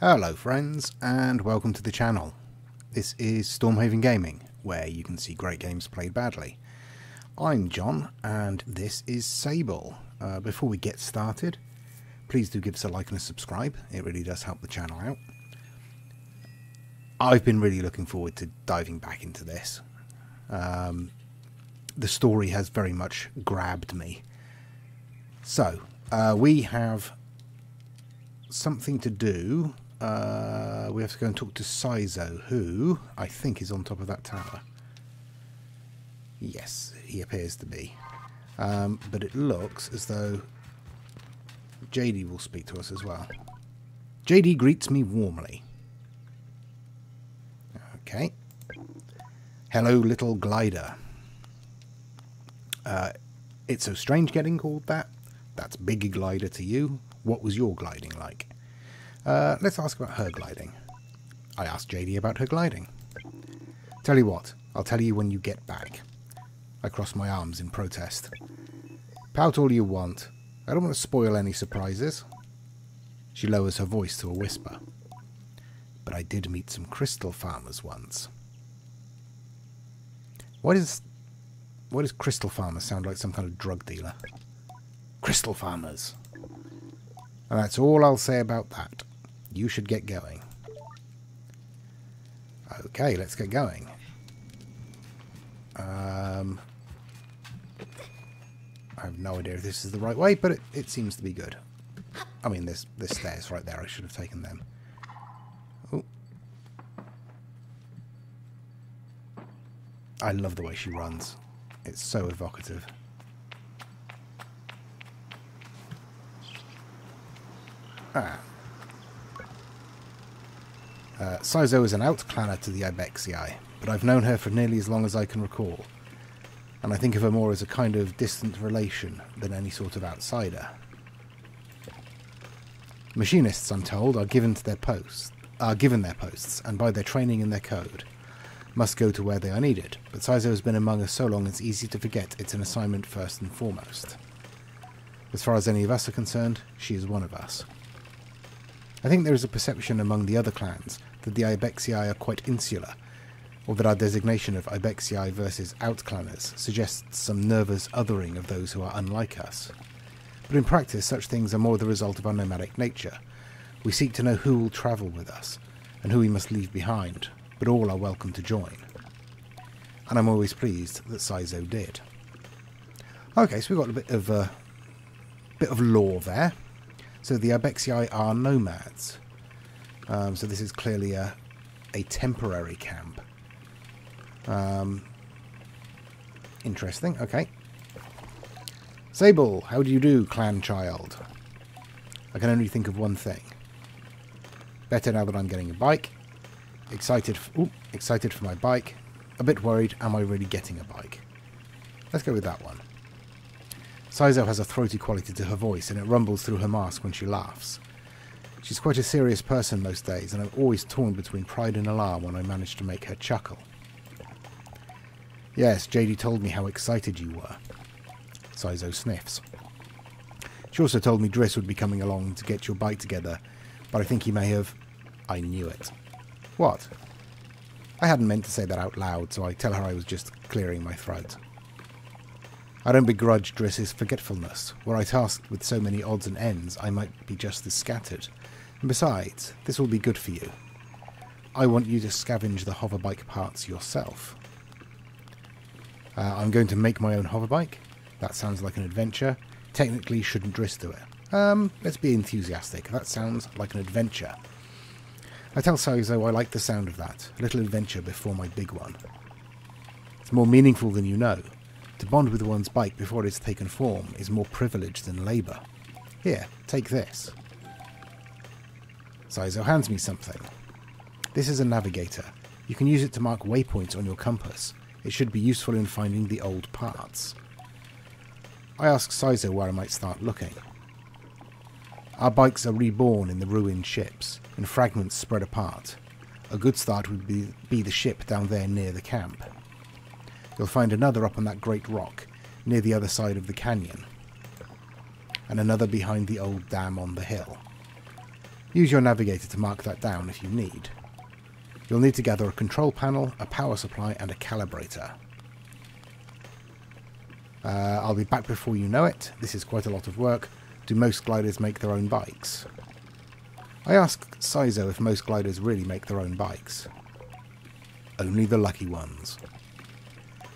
Hello friends and welcome to the channel. This is Stormhaven Gaming, where you can see great games played badly. I'm John and this is Sable. Before we get started, please do give us a like and a subscribe. It really does help the channel out. I've been really looking forward to diving back into this. The story has very much grabbed me. So, we have something to do. We have to go and talk to Saizo, who I think is on top of that tower. Yes, he appears to be. But it looks as though JD will speak to us as well. JD greets me warmly. Okay. Hello, little glider. It's so strange getting called that. That's big glider to you. What was your gliding like? Let's ask about her gliding. I asked JD about her gliding. Tell you what, I'll tell you when you get back. I crossed my arms in protest. Pout all you want. I don't want to spoil any surprises. She lowers her voice to a whisper. But I did meet some crystal farmers once. Why does crystal farmer sound like some kind of drug dealer? Crystal farmers. And that's all I'll say about that. You should get going. Okay, let's get going. I have no idea if this is the right way, but it seems to be good. I mean, there's stairs right there. I should have taken them. Ooh. I love the way she runs. It's so evocative. Saizo is an outclanner to the Ibexii, but I've known her for nearly as long as I can recall, and I think of her more as a kind of distant relation than any sort of outsider. Machinists, I'm told, are given their posts, and by their training and their code, must go to where they are needed. But Saizo has been among us so long it's easy to forget it's an assignment first and foremost. As far as any of us are concerned, she is one of us. I think there is a perception among the other clans that the Ibexii are quite insular, or that our designation of Ibexii versus outclanners suggests some nervous othering of those who are unlike us. But in practice, such things are more the result of our nomadic nature. We seek to know who will travel with us, and who we must leave behind, but all are welcome to join. And I'm always pleased that Saizo did. Okay, so we've got a bit of lore there. So the Ibexii are nomads. So this is clearly a temporary camp. Interesting, okay. Sable, how do you do, clan child? I can only think of one thing. Better now that I'm getting a bike. Excited for my bike. A bit worried, am I really getting a bike? Let's go with that one. Saizo has a throaty quality to her voice, and it rumbles through her mask when she laughs. She's quite a serious person most days, and I'm always torn between pride and alarm when I manage to make her chuckle. Yes, JD told me how excited you were. Saizo sniffs. She also told me Driss would be coming along to get your bike together, but I think he may have... I knew it. What? I hadn't meant to say that out loud, so I tell her I was just clearing my throat. I don't begrudge Driss's forgetfulness. Were I tasked with so many odds and ends, I might be just as scattered. And besides, this will be good for you. I want you to scavenge the hoverbike parts yourself. I'm going to make my own hoverbike. That sounds like an adventure. Technically, shouldn't Driss do it? Let's be enthusiastic. That sounds like an adventure. I tell Saizo I like the sound of that. A little adventure before my big one. It's more meaningful than you know. To bond with one's bike before it's taken form is more privilege than labour. Here, take this. Saizo hands me something. This is a navigator. You can use it to mark waypoints on your compass. It should be useful in finding the old parts. I ask Saizo where I might start looking. Our bikes are reborn in the ruined ships, and fragments spread apart. A good start would be the ship down there near the camp. You'll find another up on that great rock, near the other side of the canyon. And another behind the old dam on the hill. Use your navigator to mark that down if you need. You'll need to gather a control panel, a power supply, and a calibrator. I'll be back before you know it. This is quite a lot of work. Do most gliders make their own bikes? I asked Saizo if most gliders really make their own bikes. Only the lucky ones.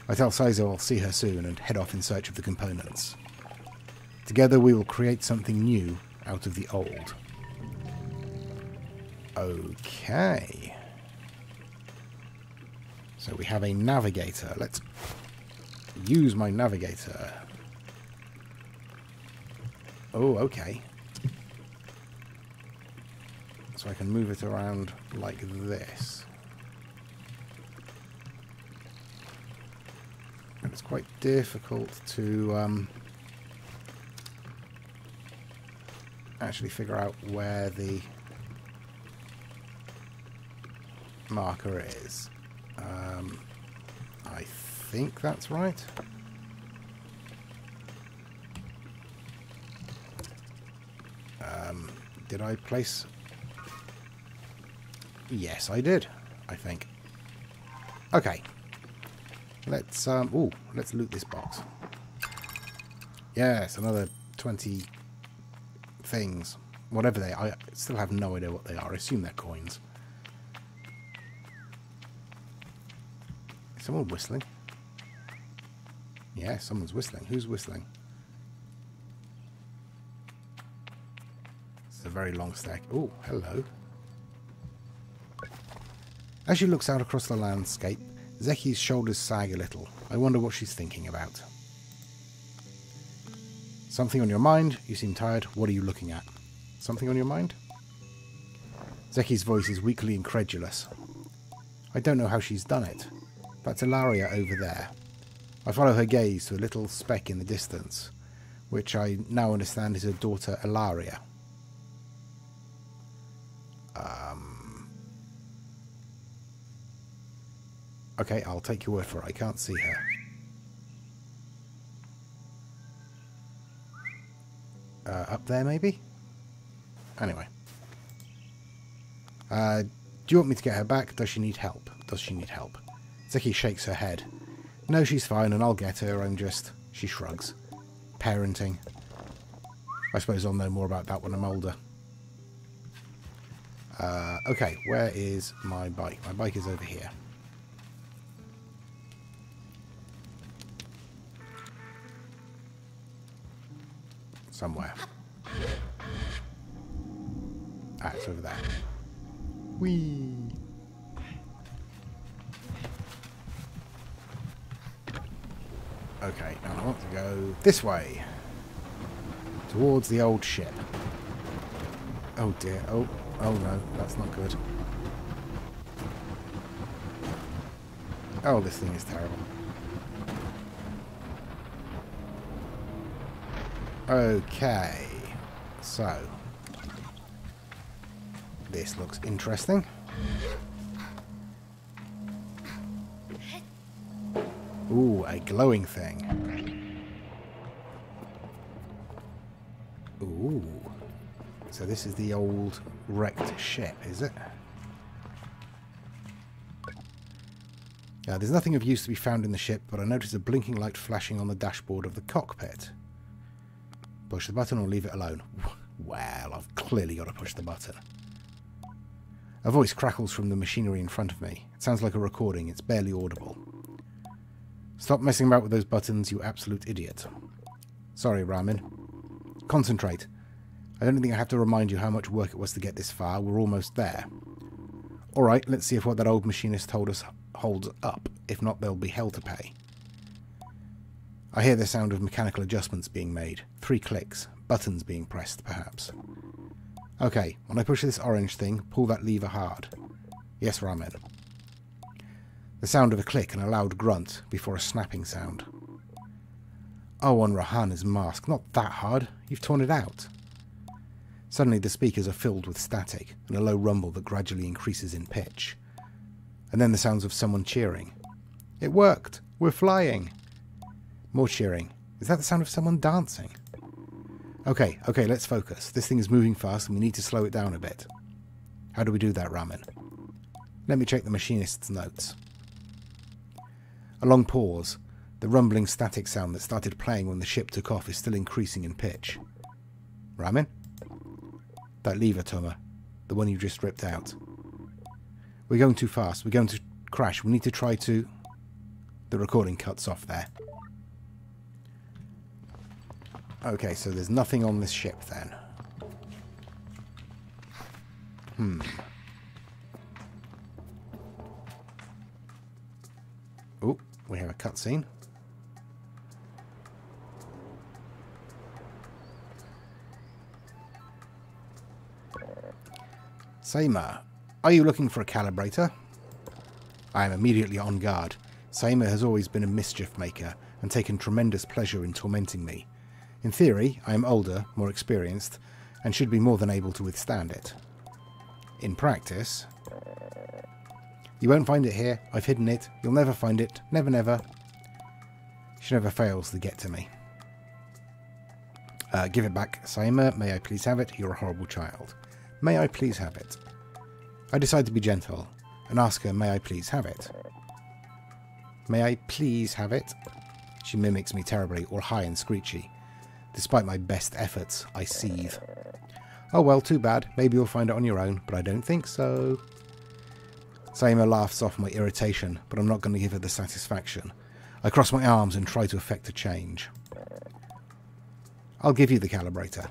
I tell Saizo I'll see her soon and head off in search of the components. Together we will create something new out of the old. Okay. So we have a navigator. Let's use my navigator. Oh, okay. So I can move it around like this. And it's quite difficult to actually figure out where the marker is. I think that's right. Did I place... Yes, I did, I think. Okay. Let's, ooh, let's loot this box. Yes, another 20 things. Whatever they are. I still have no idea what they are. I assume they're coins. Is someone whistling? Yeah, someone's whistling. Who's whistling? It's a very long stack. Ooh, hello. As she looks out across the landscape, Zeki's shoulders sag a little. I wonder what she's thinking about. Something on your mind? You seem tired. What are you looking at? Something on your mind? Zeki's voice is weakly incredulous. I don't know how she's done it. That's Elaria over there. I follow her gaze to a little speck in the distance, which I now understand is her daughter Elaria. Okay, I'll take your word for it. I can't see her. Up there, maybe? Anyway. Do you want me to get her back? Does she need help? Does she need help? Zeki shakes her head. No, she's fine, and I'll get her. I'm just... She shrugs. Parenting. I suppose I'll know more about that when I'm older. Okay, where is my bike? My bike is over here. Somewhere. Ah, it's over there. Whee! Okay, now I want to go this way. Towards the old ship. Oh dear, oh no, that's not good. Oh, this thing is terrible. Okay, so this looks interesting. Ooh, a glowing thing. Ooh, so this is the old wrecked ship, is it? Now, there's nothing of use to be found in the ship, but I noticed a blinking light flashing on the dashboard of the cockpit. Push the button or leave it alone. Well, I've clearly got to push the button. A voice crackles from the machinery in front of me. It sounds like a recording. It's barely audible. Stop messing about with those buttons, you absolute idiot. Sorry, Ramin. Concentrate. I don't think I have to remind you how much work it was to get this far. We're almost there. Alright, let's see if what that old machinist told us holds up. If not, there'll be hell to pay. I hear the sound of mechanical adjustments being made. 3 clicks. Buttons being pressed, perhaps. Okay, when I push this orange thing, pull that lever hard. Yes, Ramin. The sound of a click and a loud grunt before a snapping sound. Oh, on Rohana's mask. Not that hard. You've torn it out. Suddenly the speakers are filled with static and a low rumble that gradually increases in pitch. And then the sounds of someone cheering. It worked! We're flying! More cheering. Is that the sound of someone dancing? Okay, okay, let's focus. This thing is moving fast and we need to slow it down a bit. How do we do that, Ramin? Let me check the machinist's notes. A long pause. The rumbling static sound that started playing when the ship took off is still increasing in pitch. Ramin? That lever, Toma. The one you just ripped out. We're going too fast. We're going to crash. We need to try to... The recording cuts off there. Okay, so there's nothing on this ship then. Oh, we have a cutscene. Seyma, are you looking for a calibrator? I am immediately on guard. Seyma has always been a mischief maker and taken tremendous pleasure in tormenting me. In theory, I am older, more experienced, and should be more than able to withstand it. In practice... You won't find it here. I've hidden it. You'll never find it. Never, never. She never fails to get to me. Give it back, Seyma. May I please have it? You're a horrible child. May I please have it? I decide to be gentle and ask her, may I please have it? May I please have it? She mimics me terribly, all high and screechy. Despite my best efforts, I seethe. Oh well, too bad. Maybe you'll find it on your own, but I don't think so. Seyma laughs off my irritation, but I'm not going to give her the satisfaction. I cross my arms and try to effect a change. I'll give you the calibrator.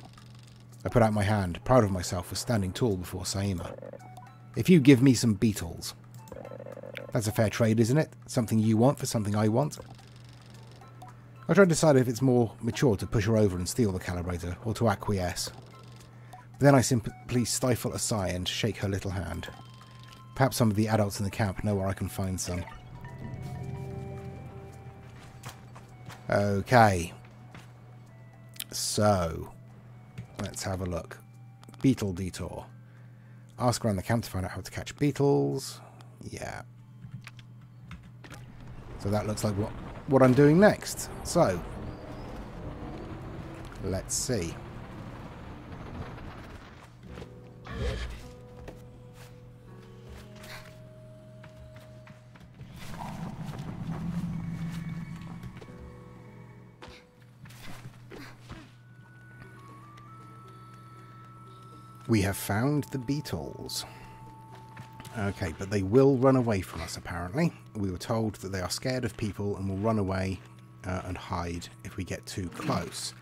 I put out my hand, proud of myself for standing tall before Seyma. If you give me some beetles. That's a fair trade, isn't it? Something you want for something I want. I try to decide if it's more mature to push her over and steal the calibrator, or to acquiesce. But then I simply stifle a sigh and shake her little hand. Perhaps some of the adults in the camp know where I can find some. Okay. So, let's have a look. Beetle detour. Ask around the camp to find out how to catch beetles. Yeah. So that looks like what I'm doing next. So, let's see. We have found the beetles. Okay, but they will run away from us, apparently. We were told that they are scared of people and will run away and hide if we get too close.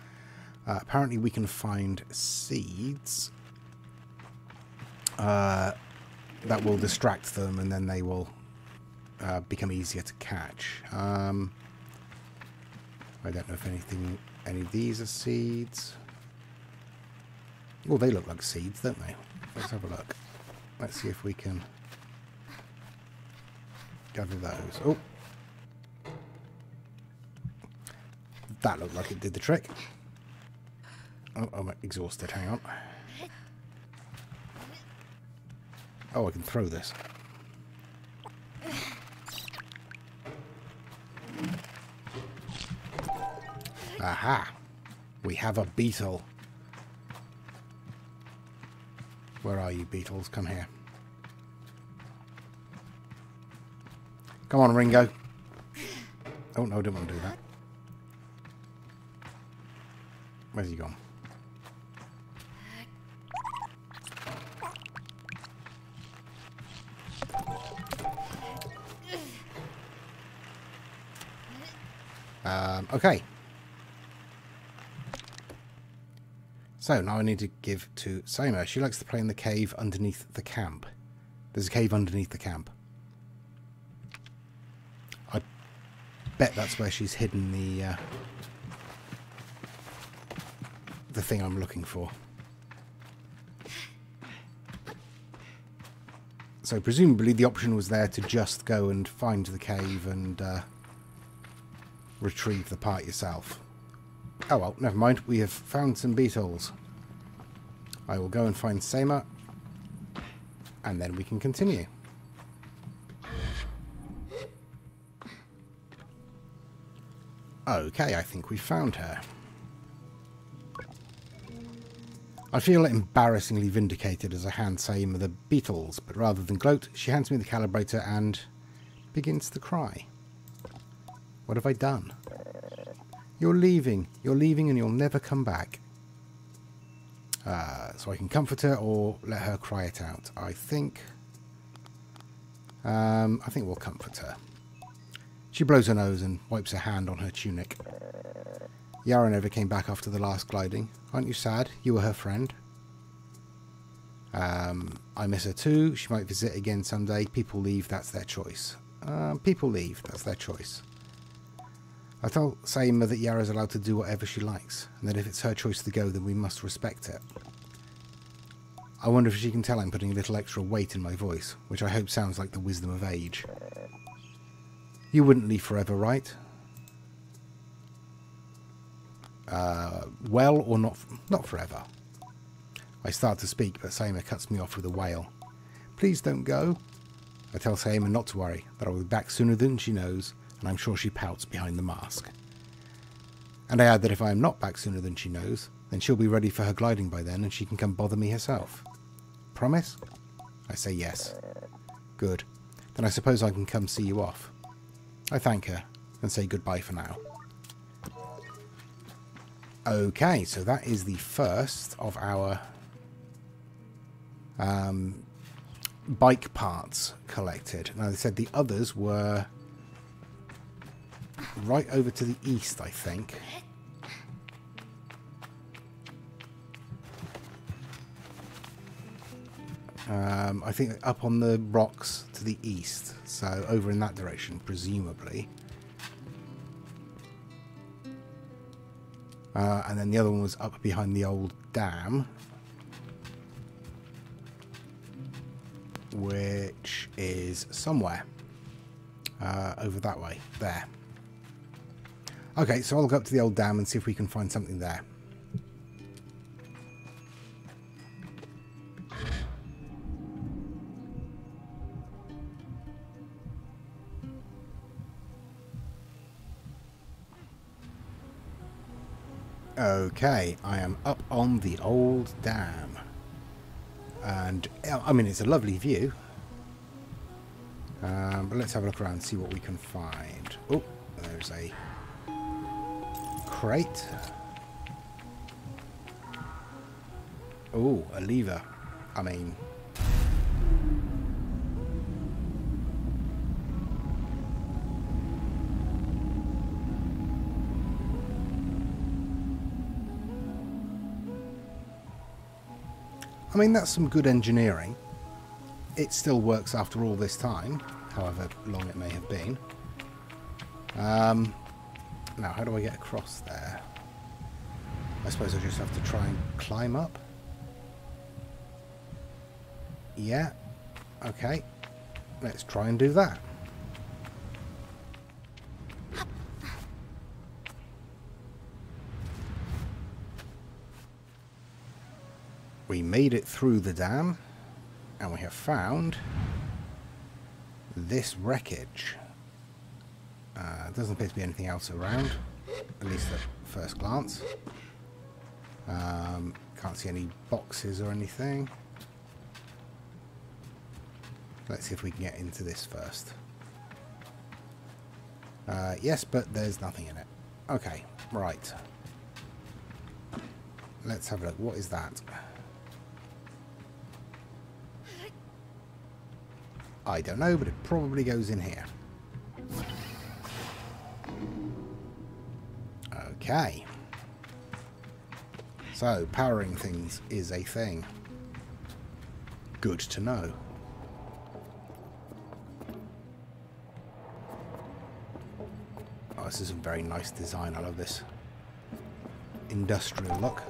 Apparently we can find seeds that will distract them and then they will become easier to catch. I don't know if any of these are seeds. Well, they look like seeds, don't they? Let's have a look. Let's see if we can... gather those. Oh! That looked like it did the trick. Oh, I'm exhausted. Hang on. Oh, I can throw this. Aha! We have a beetle. Where are you, beetles? Come here. Come on, Ringo. Oh, no, I didn't want to do that. Where's he gone? Okay. So, now I need to give to Seyma. She likes to play in the cave underneath the camp. There's a cave underneath the camp. I bet that's where she's hidden the thing I'm looking for. So, presumably the option was there to just go and find the cave and retrieve the part yourself. Oh well, never mind. We have found some beetles. I will go and find Seyma, and then we can continue. Okay, I think we found her. I feel embarrassingly vindicated as I hand Seyma the beetles, but rather than gloat, she hands me the calibrator and begins to cry. What have I done? You're leaving and you'll never come back. So I can comfort her or let her cry it out. I think we'll comfort her. She blows her nose and wipes her hand on her tunic. Yara never came back after the last gliding. Aren't you sad? You were her friend. I miss her too. She might visit again someday. People leave, that's their choice. I told Seyma that Yara's allowed to do whatever she likes, and that if it's her choice to go, then we must respect it. I wonder if she can tell I'm putting a little extra weight in my voice, which I hope sounds like the wisdom of age. You wouldn't leave forever, right? Well, or not forever. I start to speak, but Seyma cuts me off with a wail. Please don't go. I tell Seyma not to worry, that I'll be back sooner than she knows, and I'm sure she pouts behind the mask. And I add that if I am not back sooner than she knows, then she'll be ready for her gliding by then and she can come bother me herself. Promise? I say yes. Good. Then I suppose I can come see you off. I thank her and say goodbye for now. Okay, so that is the first of our bike parts collected. Now, they said the others were right over to the east, I think. I think up on the rocks to the east, so over in that direction, presumably. And then the other one was up behind the old dam, which is somewhere over that way, there. Okay, so I'll go up to the old dam and see if we can find something there. Okay, I am up on the old dam. And, I mean, it's a lovely view. But let's have a look around and see what we can find. Oh, there's a crate. Oh, a lever. I mean, that's some good engineering. It still works after all this time, however long it may have been. Now, how do I get across there? I suppose I just have to try and climb up. Yeah. Okay. Let's try and do that. We made it through the dam, and we have found this wreckage. Doesn't appear to be anything else around, at least at first glance. Can't see any boxes or anything. Let's see if we can get into this first. Yes, but there's nothing in it. Okay, right. Let's have a look. What is that? I don't know, but it probably goes in here. Okay, so powering things is a thing. Good to know. Oh, this is a very nice design. I love this industrial look.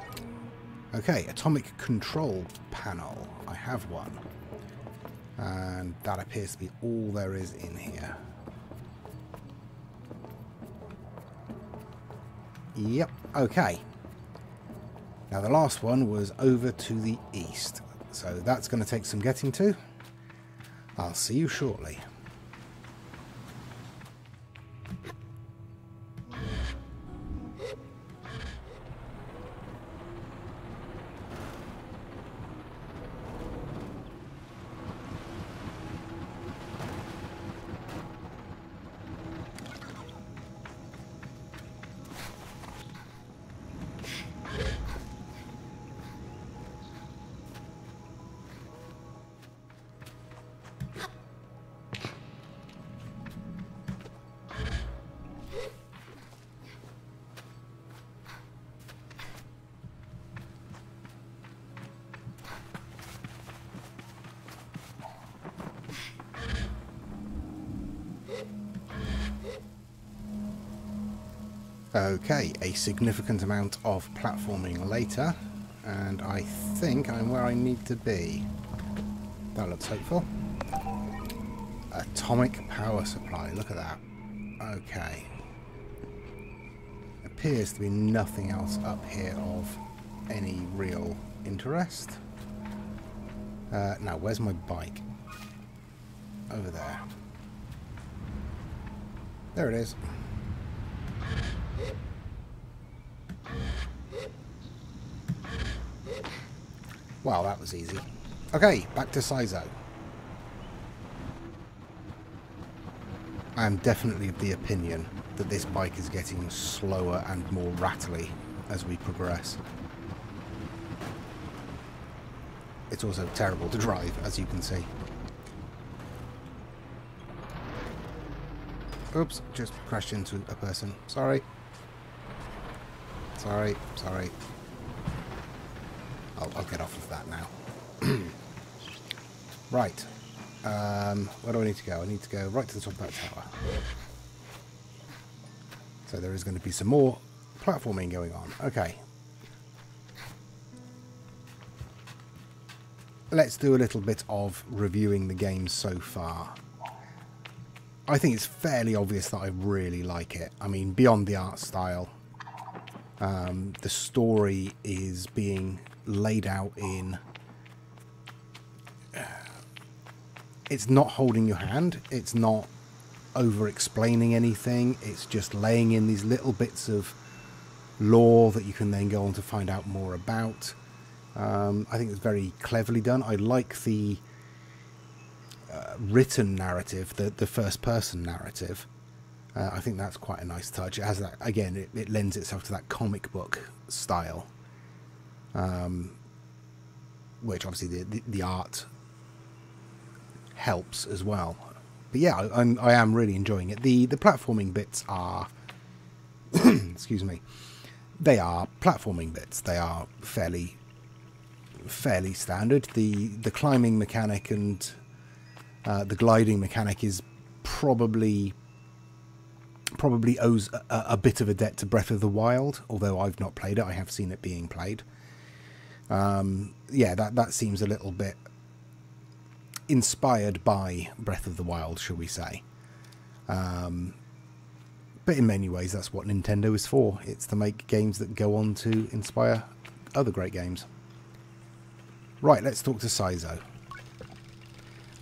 Okay, atomic control panel. I have one, and that appears to be all there is in here. Yep, okay. Now the last one was over to the east, so that's going to take some getting to. I'll see you shortly. Okay, a significant amount of platforming later, and I think I'm where I need to be. That looks hopeful. Atomic power supply, look at that. Okay. Appears to be nothing else up here of any real interest. Now, where's my bike? Over there. There it is. Wow, that was easy. Okay, back to Saizo. I am definitely of the opinion that this bike is getting slower and more rattly as we progress. It's also terrible to drive, as you can see. Oops, just crashed into a person. Sorry. Sorry, sorry. I'll get off of that now. Right. Where do I need to go? I need to go right to the top of that tower. So there is going to be some more platforming going on. Okay. Let's do a little bit of reviewing the game so far. I think it's fairly obvious that I really like it. I mean, beyond the art style, the story is being laid out in... It's not holding your hand. It's not over-explaining anything. It's just laying in these little bits of lore that you can then go on to find out more about. I think it's very cleverly done. I like the written narrative, the first-person narrative. I think that's quite a nice touch. It has that, again, it lends itself to that comic book style, which obviously the art helps as well. But yeah, I am really enjoying it. The platforming bits are, excuse me, they are platforming bits. They are fairly standard. The climbing mechanic and the gliding mechanic is probably owes a bit of a debt to Breath of the Wild, although I've not played it. I have seen it being played. Yeah, that seems a little bit inspired by Breath of the Wild, shall we say. But in many ways, that's what Nintendo is for. It's to make games that go on to inspire other great games. Right, let's talk to Saizo.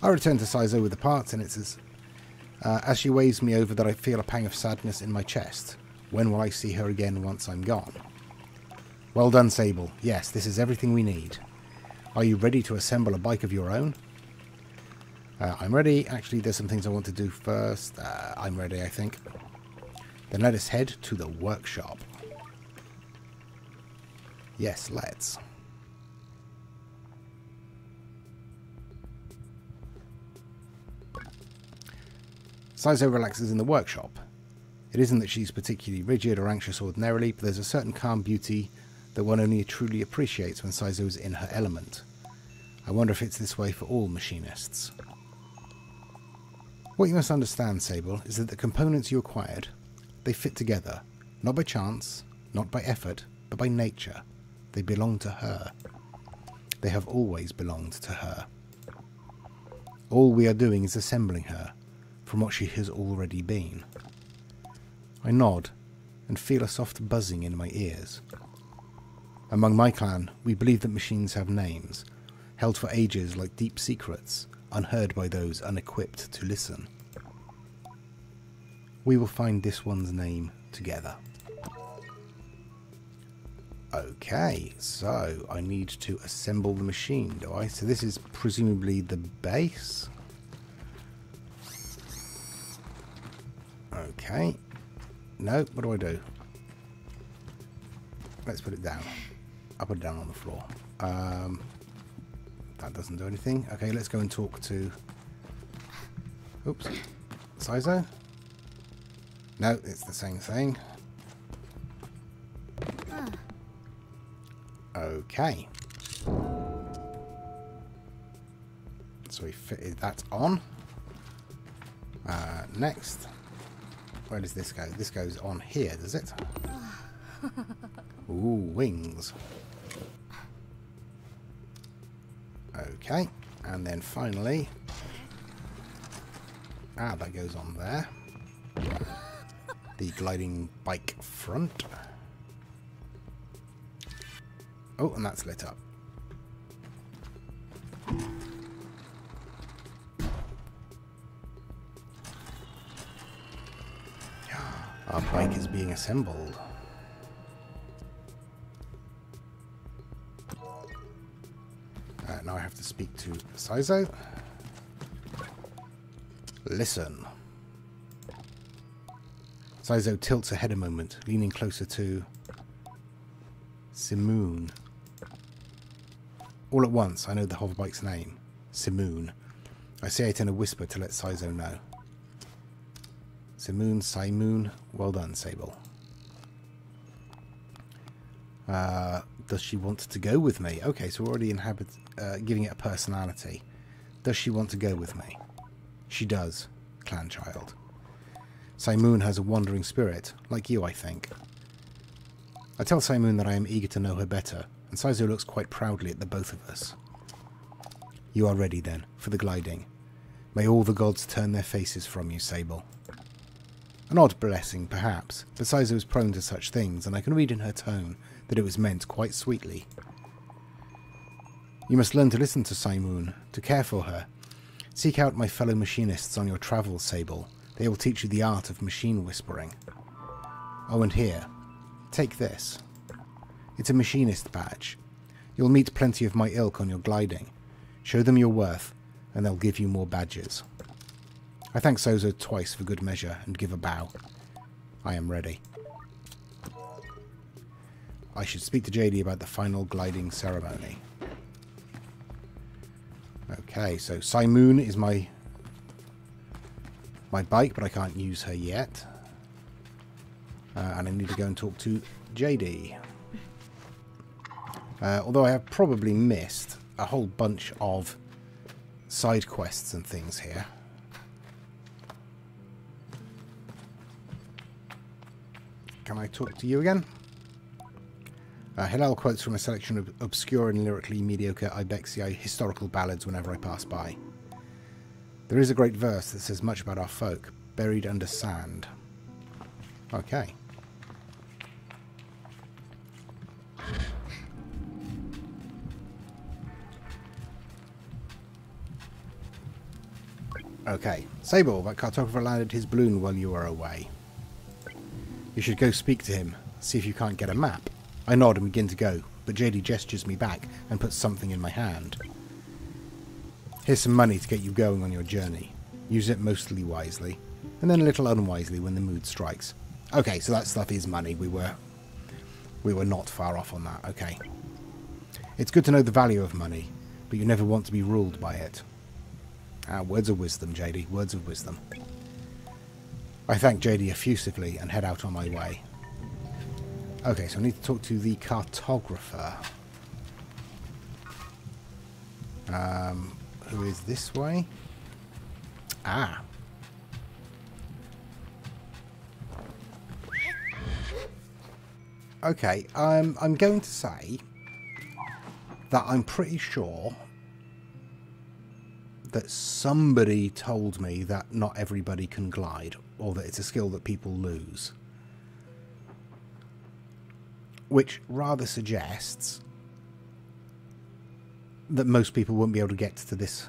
I return to Saizo with the parts, and it says, as she waves me over that I feel a pang of sadness in my chest. When will I see her again once I'm gone? Well done, Sable. Yes, this is everything we need. Are you ready to assemble a bike of your own? I'm ready. Actually, there's some things I want to do first. I'm ready, I think. Then let us head to the workshop. Yes, let's. Saizo relaxes in the workshop. It isn't that she's particularly rigid or anxious ordinarily, but there's a certain calm beauty that one only truly appreciates when Saizo is in her element. I wonder if it's this way for all machinists. What you must understand, Sable, is that the components you acquired, they fit together, not by chance, not by effort, but by nature. They belong to her. They have always belonged to her. All we are doing is assembling her from what she has already been. I nod and feel a soft buzzing in my ears. Among my clan, we believe that machines have names, held for ages like deep secrets, unheard by those unequipped to listen. We will find this one's name together. Okay, so I need to assemble the machine, do I? So this is presumably the base. Okay. No, what do? Let's put it down. I'll put it down on the floor. That doesn't do anything. Okay, let's go and talk to... Oops. Saizo? No, it's the same thing. Okay. So we fitted that on. Next. Where does this go? This goes on here, does it? Ooh, wings. Okay, and then finally... Ah, that goes on there. The gliding bike front. Oh, and that's lit up. Our bike is being assembled. Now I have to speak to Saizo. Listen. Saizo tilts ahead a moment, leaning closer to Simoon. All at once, I know the hoverbike's name, Simoon. I say it in a whisper to let Saizo know. Simoon, well done, Sable. Does she want to go with me? Okay, so we're already giving it a personality. Does she want to go with me? She does, clan child. Simoon has a wandering spirit, like you, I think. I tell Simoon that I am eager to know her better, and Saizo looks quite proudly at the both of us. You are ready, then, for the gliding. May all the gods turn their faces from you, Sable. An odd blessing, perhaps, but Saizo is prone to such things, and I can read in her tone that it was meant quite sweetly. You must learn to listen to Simoon, to care for her. Seek out my fellow machinists on your travels, Sable. They will teach you the art of machine whispering. Oh, and here. Take this. It's a machinist badge. You'll meet plenty of my ilk on your gliding. Show them your worth, and they'll give you more badges. I thank Saizo twice for good measure and give a bow. I am ready. I should speak to JD about the final gliding ceremony. Okay, so Simoon is my bike, but I can't use her yet. And I need to go and talk to JD. Although I have probably missed a whole bunch of side quests and things here. Can I talk to you again? Hillel quotes from a selection of obscure and lyrically mediocre Ibexii historical ballads whenever I pass by. There is a great verse that says much about our folk, buried under sand. Okay. Okay. Sable, that cartographer landed his balloon while you were away. You should go speak to him, see if you can't get a map. I nod and begin to go, but JD gestures me back and puts something in my hand. Here's some money to get you going on your journey. Use it mostly wisely, and then a little unwisely when the mood strikes. Okay, so that stuff is money. We were not far off on that, okay. It's good to know the value of money, but you never want to be ruled by it. Ah, words of wisdom, JD, words of wisdom. I thank JD effusively and head out on my way. Okay, so I need to talk to the cartographer. Who is this way? Ah. Okay, I'm going to say that I'm pretty sure that somebody told me that not everybody can glide, or that it's a skill that people lose. Which rather suggests that most people won't be able to get to this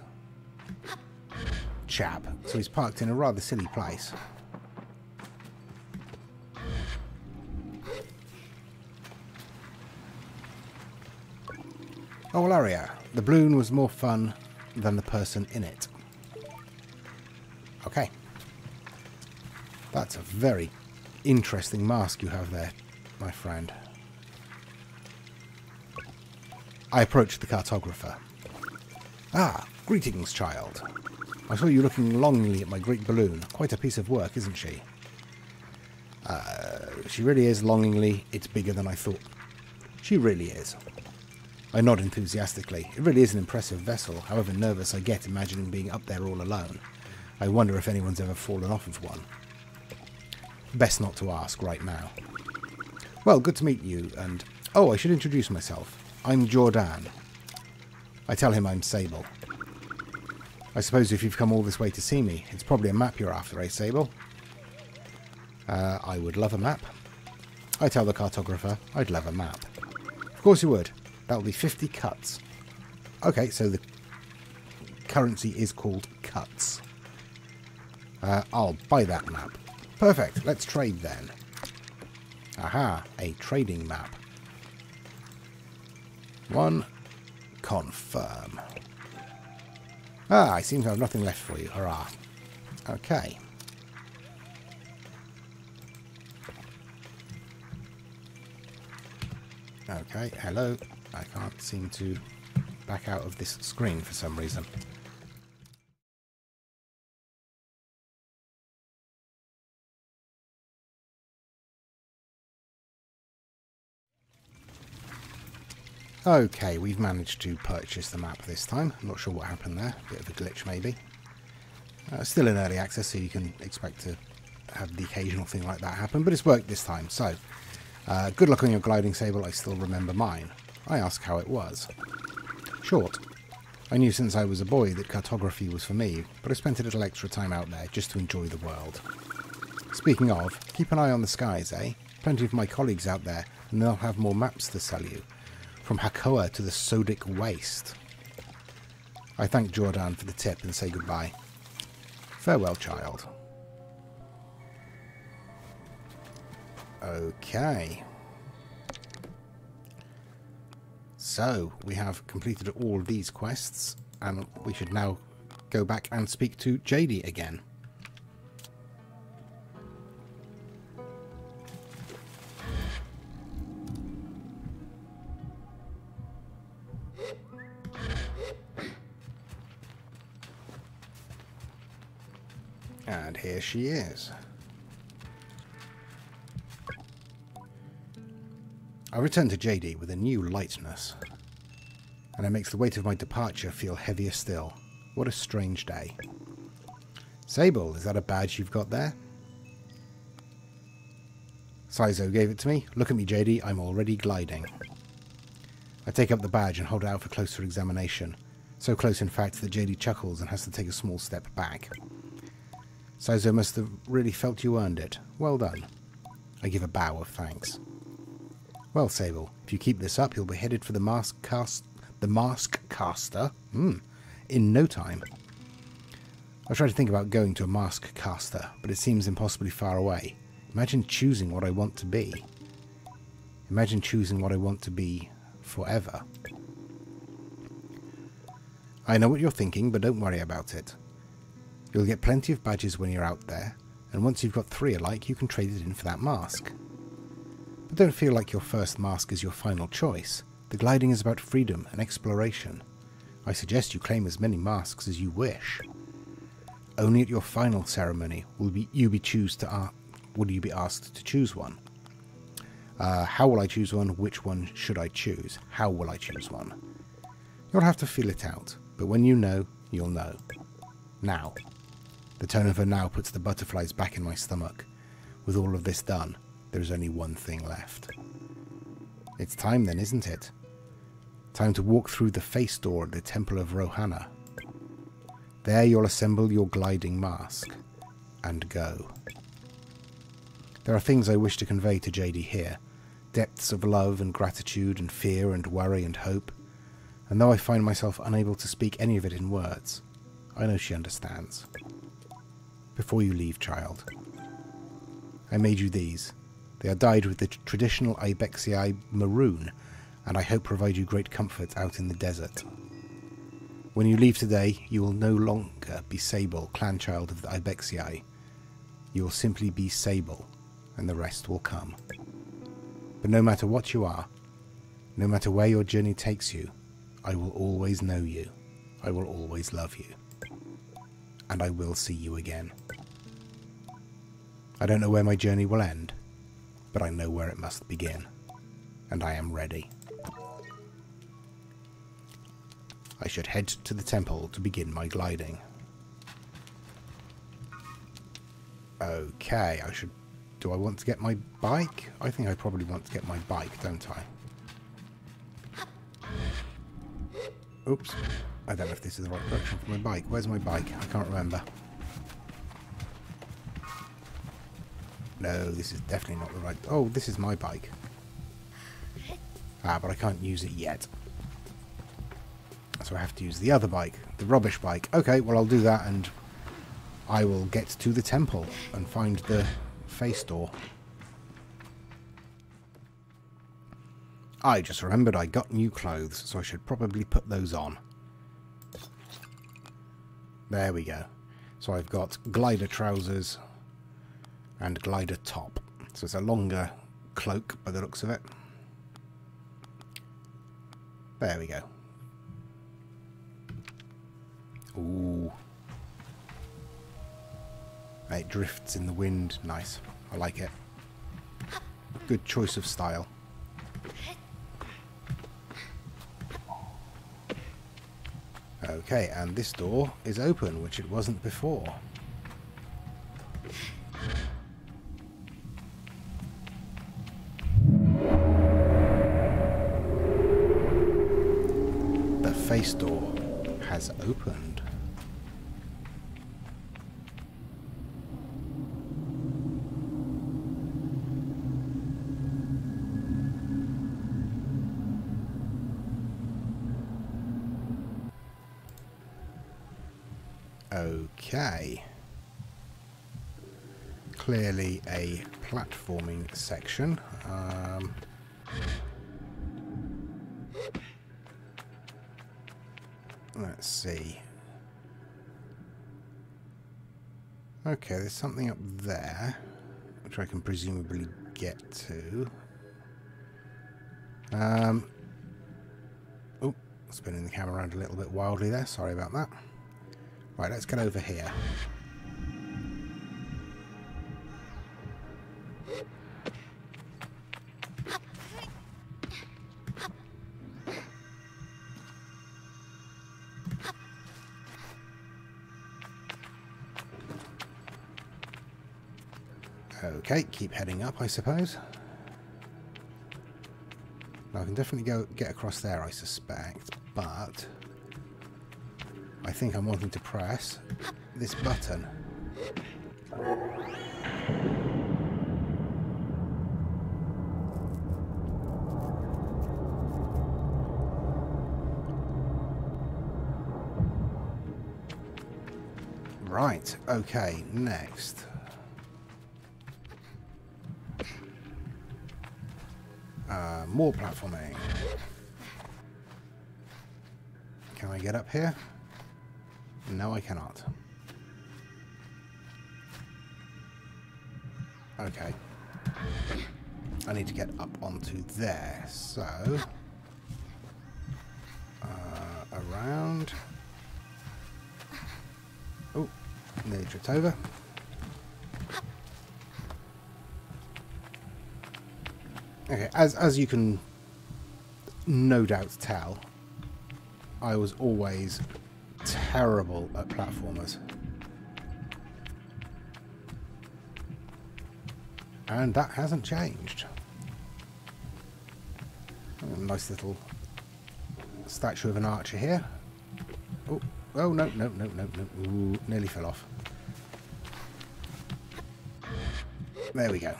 chap. So he's parked in a rather silly place. Oh, Elaria. The balloon was more fun than the person in it. Okay. That's a very interesting mask you have there, my friend. I approached the cartographer. Ah, greetings, child. I saw you looking longingly at my great balloon. Quite a piece of work, isn't she? She really is longingly. It's bigger than I thought. She really is. I nod enthusiastically. It really is an impressive vessel, however nervous I get imagining being up there all alone. I wonder if anyone's ever fallen off of one. Best not to ask right now. Well, good to meet you, and... Oh, I should introduce myself. I'm Jordan. I tell him I'm Sable. I suppose if you've come all this way to see me, it's probably a map you're after, eh, Sable? I would love a map. I tell the cartographer I'd love a map. Of course you would. That'll be 50 cuts. Okay, so the currency is called cuts. I'll buy that map. Perfect, let's trade then. Aha, a trading map. One, confirm. Ah, I seem to have nothing left for you, hurrah. Okay. Okay, hello. I can't seem to back out of this screen for some reason. Okay, we've managed to purchase the map this time. I'm not sure what happened there. Bit of a glitch, maybe. Still in early access, so you can expect to have the occasional thing like that happen. But it's worked this time, so... good luck on your gliding, Sable. I still remember mine. I ask how it was. Short. I knew since I was a boy that cartography was for me, but I spent a little extra time out there just to enjoy the world. Speaking of, keep an eye on the skies, eh? Plenty of my colleagues out there, and they'll have more maps to sell you. From Hakoa to the Sodic Waste. I thank Jordan for the tip and say goodbye. Farewell, child. Okay. So, we have completed all of these quests, and we should now go back and speak to JD again. And here she is. I return to JD with a new lightness, and it makes the weight of my departure feel heavier still. What a strange day. Sable, is that a badge you've got there? Saizo gave it to me. Look at me, JD, I'm already gliding. I take up the badge and hold it out for closer examination. So close, in fact, that JD chuckles and has to take a small step back. Saizo must have really felt you earned it. Well done. I give a bow of thanks. Well, Sable, if you keep this up, you'll be headed for the mask caster in no time. I tried to think about going to a mask caster, but it seems impossibly far away. Imagine choosing what I want to be. Imagine choosing what I want to be forever. I know what you're thinking, but don't worry about it. You'll get plenty of badges when you're out there, and once you've got 3 alike, you can trade it in for that mask. But don't feel like your first mask is your final choice. The gliding is about freedom and exploration. I suggest you claim as many masks as you wish. Only at your final ceremony will you be asked to choose one. How will I choose one? Which one should I choose? How will I choose one? You'll have to feel it out, but when you know, you'll know. Now. The tone of her now puts the butterflies back in my stomach. With all of this done, there is only one thing left. It's time then, isn't it? Time to walk through the face door at the Temple of Rohana. There you'll assemble your gliding mask and go. There are things I wish to convey to JD here. Depths of love and gratitude and fear and worry and hope. And though I find myself unable to speak any of it in words, I know she understands. Before you leave, child, I made you these. They are dyed with the traditional Ibexii maroon, and I hope provide you great comfort out in the desert. When you leave today, you will no longer be Sable, clanchild of the Ibexii. You will simply be Sable, and the rest will come. But no matter what you are, no matter where your journey takes you, I will always know you. I will always love you. And I will see you again. I don't know where my journey will end, but I know where it must begin, and I am ready. I should head to the temple to begin my gliding. Okay, I should Do I want to get my bike? I think I probably want to get my bike, don't I? Oops. I don't know if this is the right direction for my bike. Where's my bike? I can't remember. No, this is definitely not the right... Oh, this is my bike. Ah, but I can't use it yet. So I have to use the other bike, the rubbish bike. Okay, well, I'll do that and I will get to the temple and find the face door. I just remembered I got new clothes, so I should probably put those on. There we go. So I've got glider trousers and glider top. So it's a longer cloak by the looks of it. There we go. Ooh. It drifts in the wind. Nice. I like it. Good choice of style. Okay, and this door is open, which it wasn't before. The face door has opened. Okay. Clearly a platforming section. Let's see. Okay, there's something up there, which I can presumably get to. Oh, spinning the camera around a little bit wildly there. Sorry about that. Right, let's get over here. Okay, keep heading up, I suppose. Now, I can definitely go get across there, I suspect, but... I think I'm wanting to press this button. Right, okay, next. More platforming. Can I get up here? No, I cannot. Okay. I need to get up onto there, so... around... Oh, nearly tripped over. Okay, as you can no doubt tell, I was always... terrible at platformers. And that hasn't changed. Nice little statue of an archer here. Oh, oh no, no, no, no, no. Ooh, nearly fell off. There we go.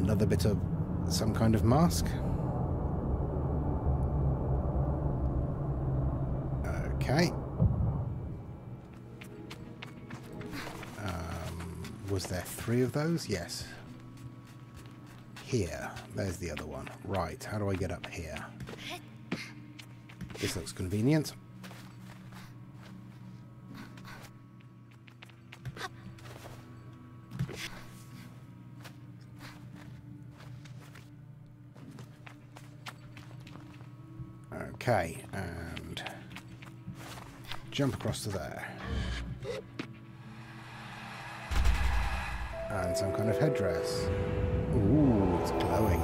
Another bit of some kind of mask. Okay. Was there three of those? Yes. Here. There's the other one. Right. How do I get up here? This looks convenient. Okay. And... jump across to there. And some kind of headdress. Ooh, it's glowing.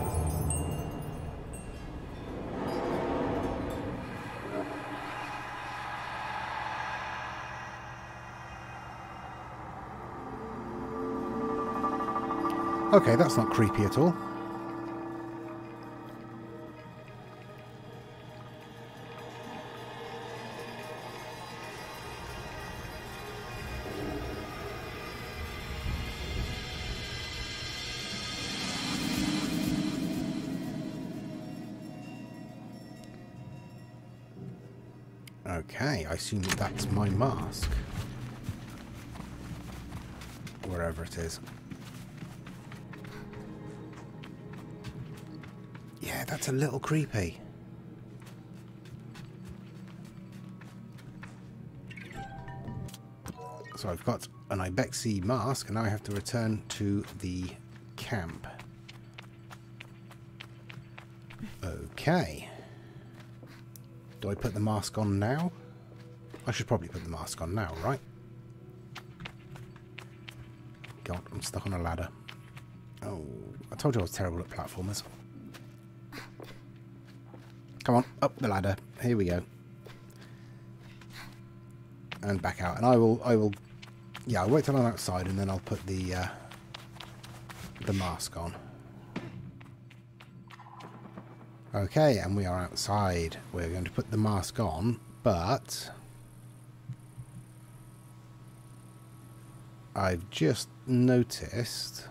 Okay, that's not creepy at all. Okay, I assume that's my mask. Wherever it is. Yeah, that's a little creepy. So I've got an Ibexii mask, and now I have to return to the camp. Okay. Do I put the mask on now? I should probably put the mask on now, right? God, I'm stuck on a ladder. Oh, I told you I was terrible at platformers. Come on, up the ladder. Here we go. And back out. And I will. Yeah, I'll wait till I'm outside, and then I'll put the mask on. Okay, and we are outside. We're going to put the mask on, but I've just noticed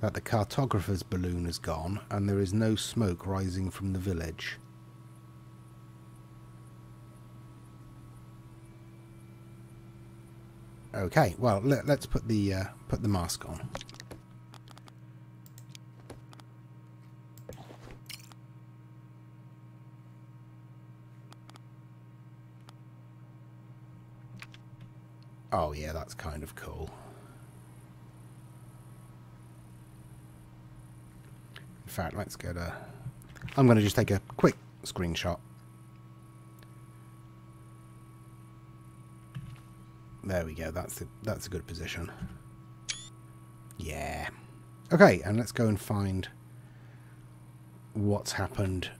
that the cartographer's balloon is gone and there is no smoke rising from the village. Okay, well, let's put the mask on. Oh yeah, that's kind of cool. In fact, let's go to... I'm going to just take a quick screenshot. There we go, that's a good position. Yeah. Okay, and let's go and find what's happened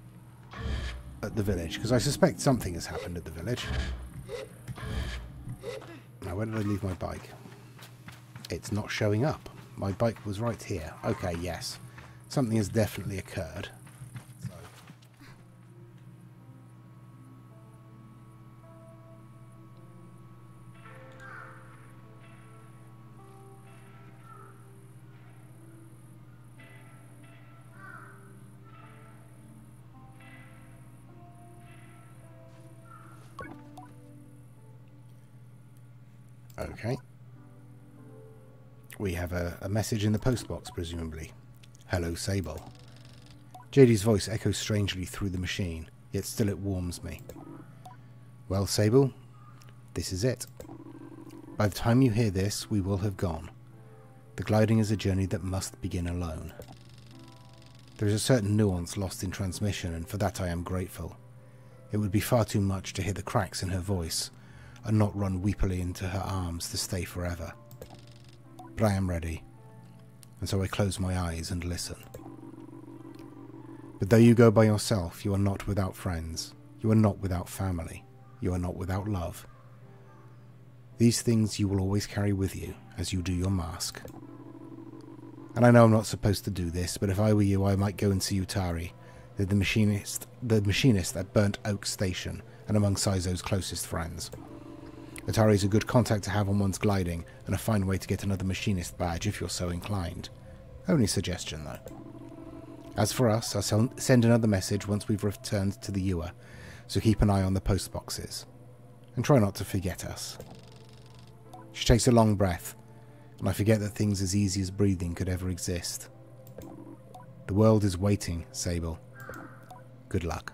at the village, because I suspect something has happened at the village. Now, where did I leave my bike? It's not showing up. My bike was right here. Okay, yes. Something has definitely occurred. Okay. We have a message in the postbox, presumably. Hello, Sable. JD's voice echoes strangely through the machine, yet still it warms me. Well, Sable, this is it. By the time you hear this, we will have gone. The gliding is a journey that must begin alone. There is a certain nuance lost in transmission, and for that I am grateful. It would be far too much to hear the cracks in her voice, and not run weepily into her arms to stay forever. But I am ready, and so I close my eyes and listen. But though you go by yourself, you are not without friends, you are not without family, you are not without love. These things you will always carry with you as you do your mask. And I know I'm not supposed to do this, but if I were you, I might go and see Utari, the machinist at Burnt Oak Station, and among Saizo's closest friends. Utari is a good contact to have on one's gliding, and a fine way to get another machinist badge if you're so inclined. Only suggestion, though. As for us, I'll send another message once we've returned to the Ewer, so keep an eye on the postboxes. And try not to forget us. She takes a long breath, and I forget that things as easy as breathing could ever exist. The world is waiting, Sable. Good luck.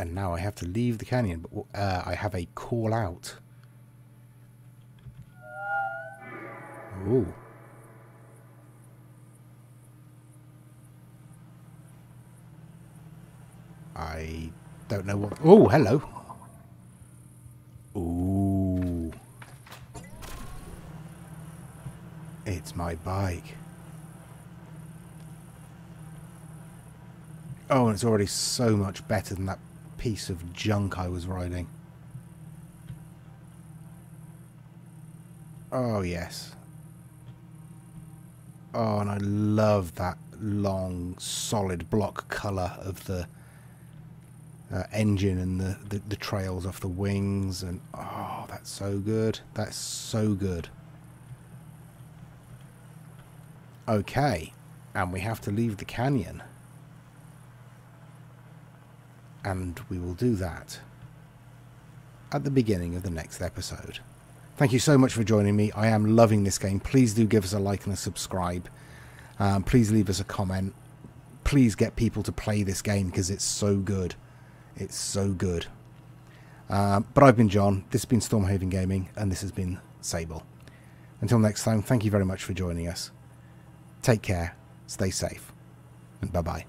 And now I have to leave the canyon, but I have a call out. Ooh. I don't know what... Oh, hello. Ooh. It's my bike. Oh, and it's already so much better than that piece of junk I was riding. Oh, yes. Oh, and I love that long, solid block colour of the engine and the trails off the wings. And oh, that's so good. That's so good. Okay, and we have to leave the canyon. And we will do that at the beginning of the next episode. Thank you so much for joining me. I am loving this game. Please do give us a like and a subscribe. Please leave us a comment. Please get people to play this game because it's so good. It's so good. But I've been John. This has been Stormhaven Gaming. And this has been Sable. Until next time, thank you very much for joining us. Take care. Stay safe. And bye-bye.